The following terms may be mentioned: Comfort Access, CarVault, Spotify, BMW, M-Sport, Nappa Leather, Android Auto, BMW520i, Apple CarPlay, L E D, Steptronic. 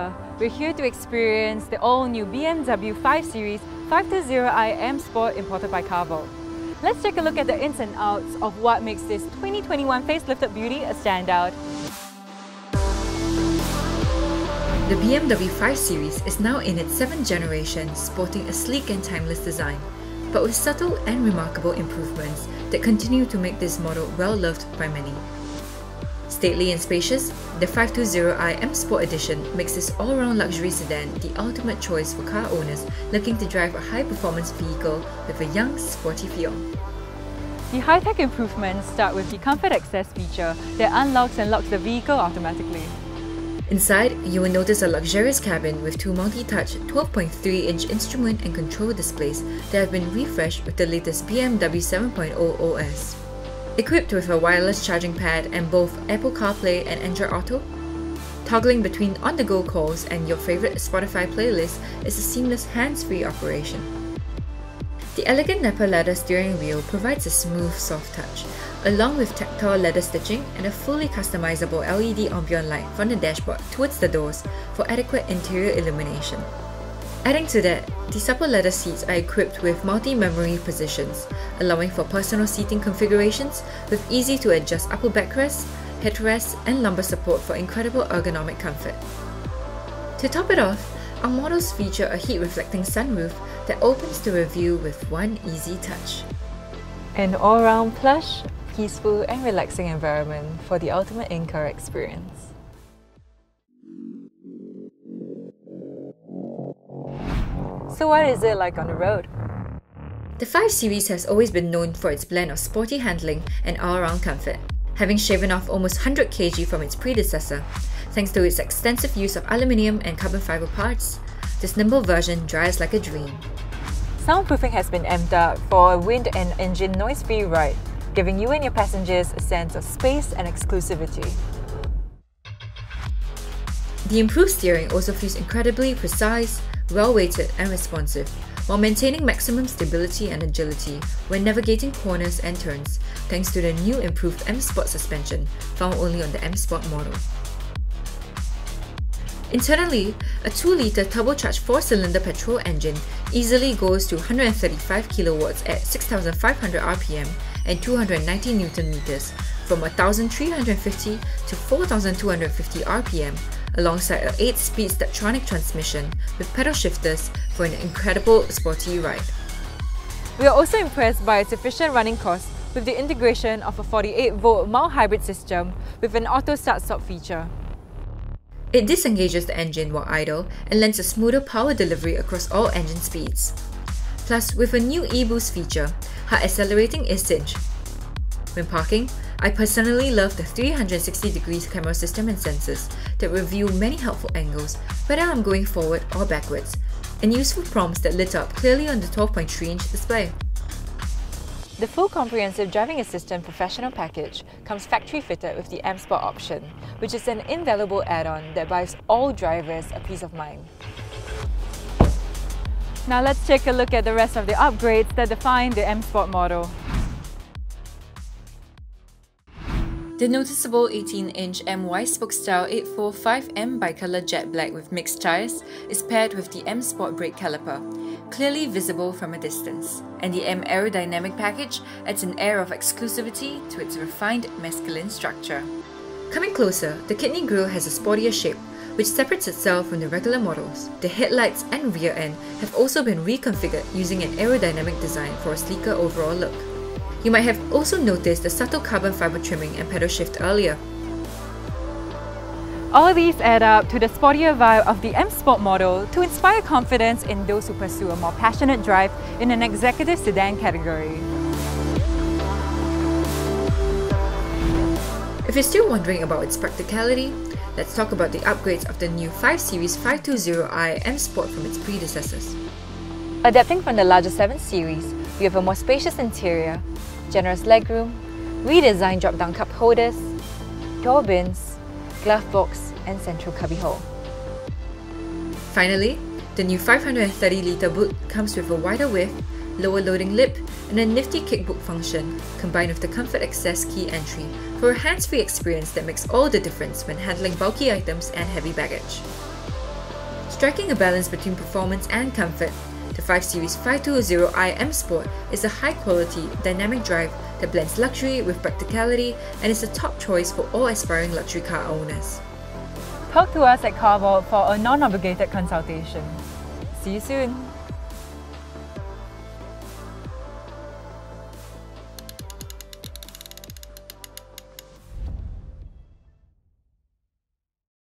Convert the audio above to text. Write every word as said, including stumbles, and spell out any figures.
Leather. We're here to experience the all-new B M W five series five twenty i M-Sport imported by CarVault. Let's take a look at the ins and outs of what makes this twenty twenty-one facelifted beauty a standout. The B M W five series is now in its seventh generation, sporting a sleek and timeless design, but with subtle and remarkable improvements that continue to make this model well-loved by many. Stately and spacious, the five twenty i M-Sport Edition makes this all-round luxury sedan the ultimate choice for car owners looking to drive a high-performance vehicle with a young, sporty feel. The high-tech improvements start with the Comfort Access feature that unlocks and locks the vehicle automatically. Inside, you will notice a luxurious cabin with two multi-touch twelve point three inch instrument and control displays that have been refreshed with the latest B M W seven point oh O S. Equipped with a wireless charging pad and both Apple CarPlay and Android Auto, toggling between on-the-go calls and your favorite Spotify playlist is a seamless hands-free operation. The elegant Nappa Leather steering wheel provides a smooth, soft touch, along with tactile leather stitching and a fully customizable L E D ambient light from the dashboard towards the doors for adequate interior illumination. Adding to that, the supple leather seats are equipped with multi-memory positions, allowing for personal seating configurations with easy-to-adjust upper backrests, headrests, and lumbar support for incredible ergonomic comfort. To top it off, our models feature a heat-reflecting sunroof that opens to a view with one easy touch. An all-round plush, peaceful, and relaxing environment for the ultimate in-car experience. So what is it like on the road? The five series has always been known for its blend of sporty handling and all-round comfort, having shaven off almost one hundred kilograms from its predecessor. Thanks to its extensive use of aluminium and carbon fiber parts, this nimble version drives like a dream. Soundproofing has been amped up for a wind and engine noise-free ride, giving you and your passengers a sense of space and exclusivity. The improved steering also feels incredibly precise, well-weighted and responsive, while maintaining maximum stability and agility when navigating corners and turns, thanks to the new improved M-Sport suspension, found only on the M-Sport model. Internally, a two litre turbocharged four cylinder petrol engine easily goes to one hundred thirty-five kilowatts at six thousand five hundred R P M and two hundred ninety newton meters, from one thousand three hundred fifty to four thousand two hundred fifty R P M, alongside an eight speed Steptronic transmission with pedal shifters for an incredible sporty ride. We are also impressed by its efficient running cost with the integration of a forty-eight volt mild hybrid system with an auto start-stop feature. It disengages the engine while idle and lends a smoother power delivery across all engine speeds. Plus, with a new e-boost feature, her accelerating is cinched. When parking, I personally love the three hundred sixty degrees camera system and sensors that reveal many helpful angles, whether I'm going forward or backwards, and useful prompts that lit up clearly on the twelve point three inch display. The full comprehensive driving assistant professional package comes factory fitted with the M-Sport option, which is an invaluable add-on that buys all drivers a peace of mind. Now let's take a look at the rest of the upgrades that define the M-Sport model. The noticeable eighteen inch M Y spoke-style eight forty-five M bicolor jet black with mixed tyres is paired with the M-Sport brake caliper, clearly visible from a distance, and the M aerodynamic package adds an air of exclusivity to its refined masculine structure. Coming closer, the kidney grille has a sportier shape, which separates itself from the regular models. The headlights and rear end have also been reconfigured using an aerodynamic design for a sleeker overall look. You might have also noticed the subtle carbon fiber trimming and pedal shift earlier. All these add up to the sportier vibe of the M-Sport model to inspire confidence in those who pursue a more passionate drive in an executive sedan category. If you're still wondering about its practicality, let's talk about the upgrades of the new five series five twenty i M-Sport from its predecessors. Adapting from the larger seven series, we have a more spacious interior, generous legroom, redesigned drop-down cup holders, door bins, glove box and central cubbyhole. Finally, the new five hundred thirty litre boot comes with a wider width, lower loading lip and a nifty kickbook function combined with the Comfort Access key entry for a hands-free experience that makes all the difference when handling bulky items and heavy baggage. Striking a balance between performance and comfort, the five series five two zero i M-Sport is a high-quality, dynamic drive that blends luxury with practicality and is the top choice for all aspiring luxury car owners. Talk to us at CarVault for a non-obligated consultation. See you soon!